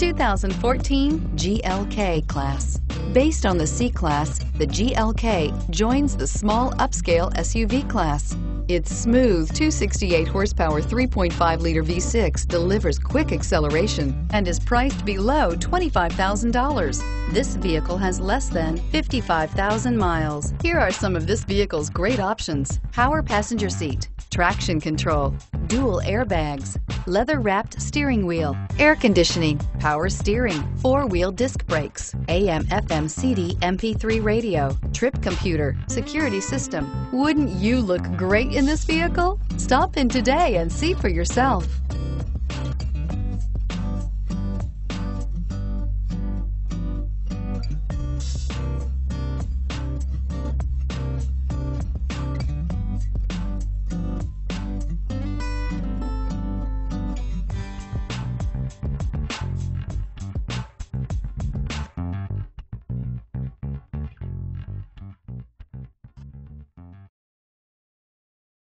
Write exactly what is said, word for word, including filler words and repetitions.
two thousand fourteen G L K Class. Based on the C-Class, the G L K joins the small upscale S U V class. Its smooth two hundred sixty-eight horsepower three point five liter V six delivers quick acceleration and is priced below twenty-five thousand dollars. This vehicle has less than fifty-five thousand miles. Here are some of this vehicle's great options: power passenger seat, traction control, dual airbags, leather-wrapped steering wheel, air conditioning, power steering, four-wheel disc brakes, A M F M C D M P three radio, trip computer, security system. Wouldn't you look great in this vehicle? Stop in today and see for yourself.